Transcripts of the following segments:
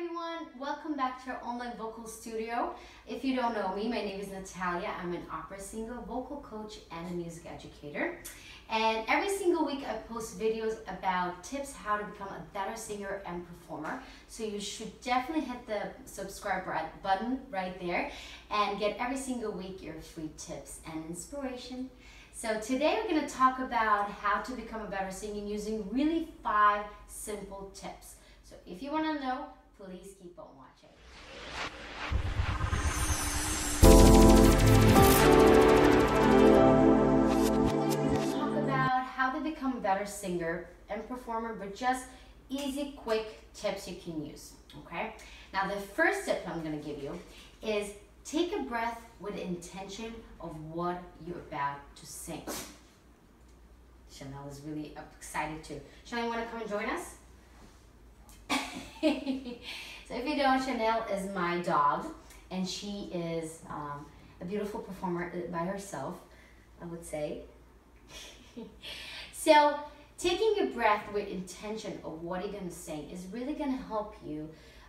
everyone, welcome back to our online vocal studio. If you don't know me, my name is Natalia. I'm an opera singer, vocal coach, and a music educator. And every single week I post videos about tips how to become a better singer and performer. So you should definitely hit the subscribe button right there and get every single week your free tips and inspiration. So today we're going to talk about how to become a better singer using really 5 simple tips. So if you want to know, please keep on watching. Let's talk about how to become a better singer and performer, but just easy, quick tips you can use, okay? Now the first tip I'm going to give you is take a breath with intention of what you're about to sing. Chanel is really excited too. Chanel, you want to come and join us? So if you don't, Chanel is my dog, and she is a beautiful performer by herself, I would say. So taking a breath with intention of what you're going to sing is really going to help you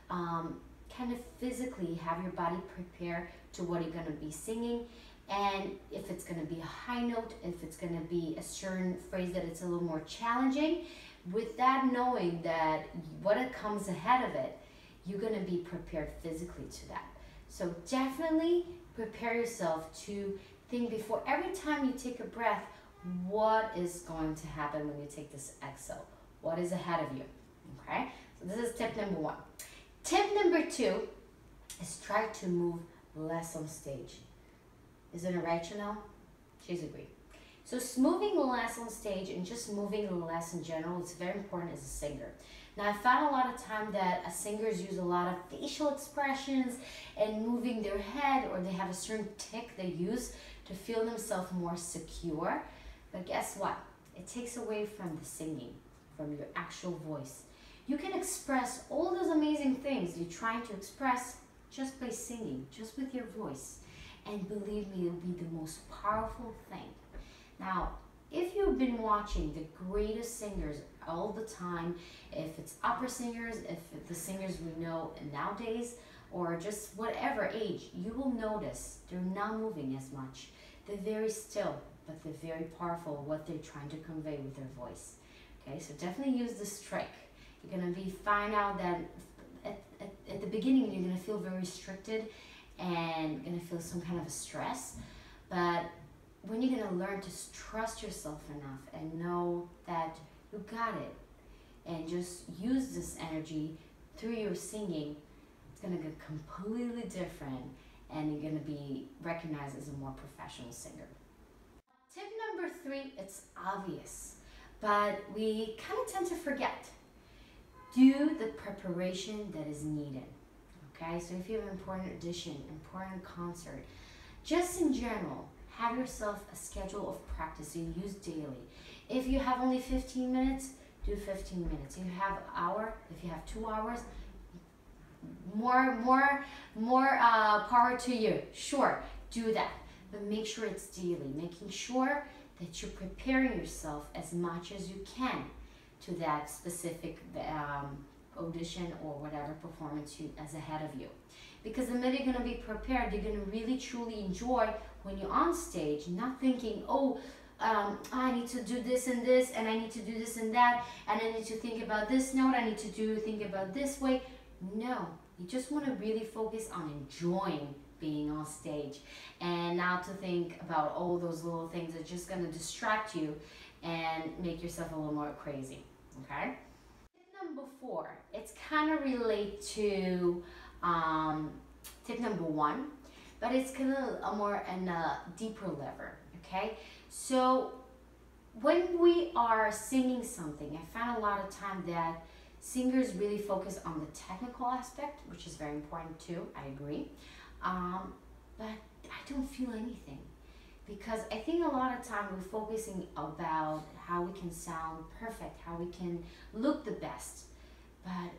kind of physically have your body prepare to what you're going to be singing, and if it's going to be a high note, if it's going to be a certain phrase that it's a little more challenging, with that knowing that what comes ahead of it, you're going to be prepared physically to that. So definitely prepare yourself to think before every time you take a breath, what is going to happen when you take this exhale, what is ahead of you, okay? So this is tip number 1. Tip number 2 is try to move less on stage. Isn't it right, Chanel? She's agreed. So moving less on stage and just moving less in general is very important as a singer. Now I found a lot of time that singers use a lot of facial expressions and moving their head, or they have a certain tick they use to feel themselves more secure. But guess what? It takes away from the singing, from your actual voice. You can express all those amazing things you're trying to express just by singing, just with your voice. And believe me, it'll be the most powerful thing. Now, if you've been watching the greatest singers all the time, if it's opera singers, if it's the singers we know nowadays, or just whatever age, you will notice they're not moving as much. They're very still, but they're very powerful what they're trying to convey with their voice. Okay, so definitely use this trick. You're going to find out that at the beginning you're going to feel very restricted and going to feel some kind of a stress, but when you're going to learn to trust yourself enough and know that you got it and just use this energy through your singing, it's going to get completely different and you're going to be recognized as a more professional singer. Tip number 3, it's obvious, but we kind of tend to forget. Do the preparation that is needed, okay? So if you have an important audition, important concert, just in general, have yourself a schedule of practice you use daily. If you have only 15 minutes, do 15 minutes. If you have an hour, if you have 2 hours, more power to you. Sure, do that. But make sure it's daily, making sure that you're preparing yourself as much as you can to that specific audition or whatever performance is ahead of you. Because the minute you're going to be prepared, you're going to really truly enjoy when you're on stage, not thinking, oh, I need to do this and this, and I need to do this and that, and I need to think about this note, I need to think about this way. No, you just want to really focus on enjoying being on stage and not to think about all those little things that are just going to distract you and make yourself a little more crazy, okay? Tip number 4, it's kind of related to tip number 1, but it's kind of more in a deeper level, okay? So when we are singing something, I found a lot of time that singers really focus on the technical aspect, which is very important too, I agree, but I don't feel anything. Because I think a lot of time we're focusing about how we can sound perfect, how we can look the best, but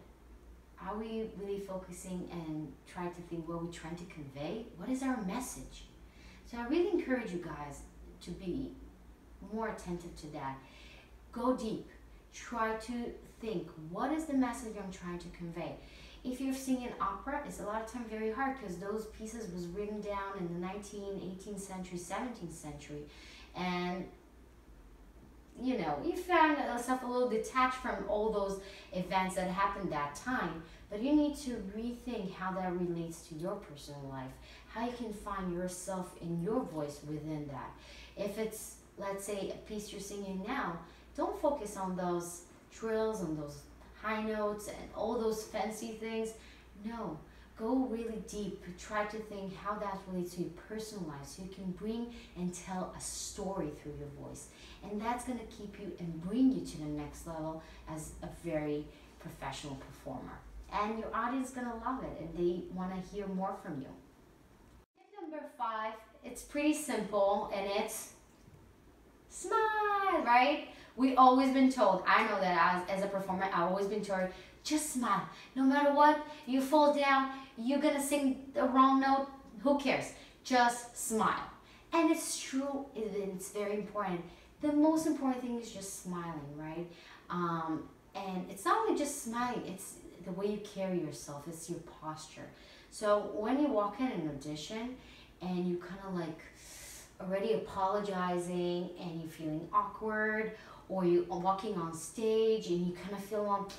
are we really focusing and trying to think what we're trying to convey? What is our message? So I really encourage you guys to be more attentive to that. Go deep. try to think, what is the message I'm trying to convey? If you're singing opera, it's a lot of time very hard because those pieces was written down in the 19th, 18th century, 17th century. And you know, you found yourself a little detached from all those events that happened that time, but you need to rethink how that relates to your personal life, how you can find yourself in your voice within that. If it's, let's say, a piece you're singing now, don't focus on those trills and those high notes and all those fancy things. No, go really deep. Try to think how that relates to your personal life so you can bring and tell a story through your voice. And that's going to keep you and bring you to the next level as a very professional performer. And your audience is going to love it and they want to hear more from you. Tip number 5, it's pretty simple and it's smile, right? We've always been told, I know that as a performer, I've always been told, just smile. No matter what, you fall down, you're gonna sing the wrong note, who cares? Just smile. And it's true, it's very important. The most important thing is just smiling, right? And it's not only just smiling, it's the way you carry yourself, it's your posture. So when you walk in an audition and you kind of like already apologizing and you're feeling awkward, or you're walking on stage and you kind of feel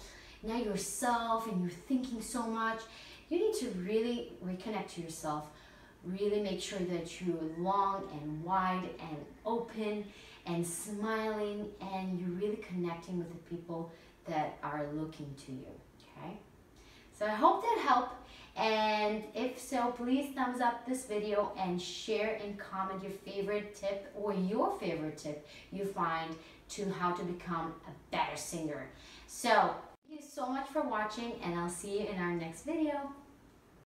not yourself and you're thinking so much, you need to really reconnect to yourself, really make sure that you're long and wide and open and smiling and you're really connecting with the people that are looking to you, okay? So I hope that helped, and if so, please thumbs up this video and share and comment your favorite tip or your favorite tip you find to how to become a better singer. So, thank you so much for watching and I'll see you in our next video.